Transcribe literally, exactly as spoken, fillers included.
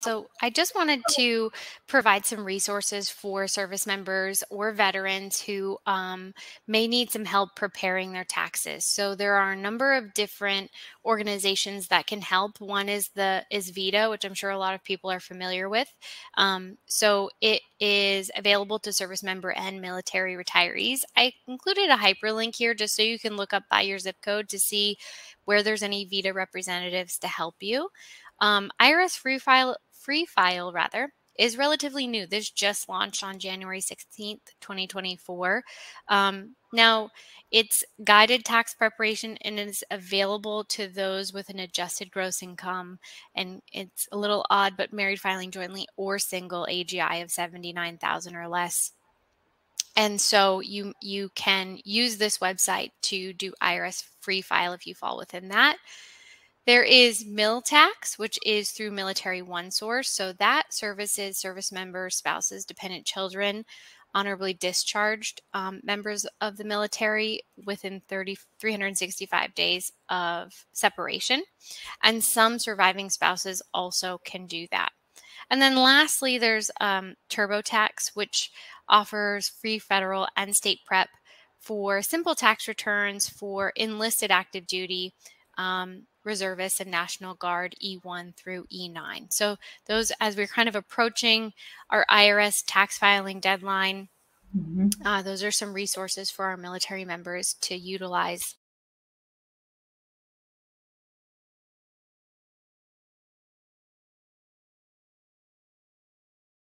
So I just wanted to provide some resources for service members or veterans who um, may need some help preparing their taxes. So there are a number of different organizations that can help. One is the is VITA, which I'm sure a lot of people are familiar with. Um, so it is available to service member and military retirees. I included a hyperlink here just so you can look up by your zip code to see where there's any VITA representatives to help you. Um, I R S Free File Free File rather is relatively new. This just launched on January sixteenth, twenty twenty-four. Um, now, it's guided tax preparation and is available to those with an adjusted gross income. And it's a little odd, but married filing jointly or single A G I of seventy-nine thousand dollars or less. And so you you can use this website to do I R S Free File if you fall within that. There is MilTax, which is through Military OneSource. So that services service members, spouses, dependent children, honorably discharged um, members of the military within three hundred sixty-five days of separation. And some surviving spouses also can do that. And then lastly, there's um, TurboTax, which offers free federal and state prep for simple tax returns for enlisted active duty, um, reservists, and National Guard E one through E nine. So those, as we're kind of approaching our I R S tax filing deadline, mm-hmm. uh, those are some resources for our military members to utilize.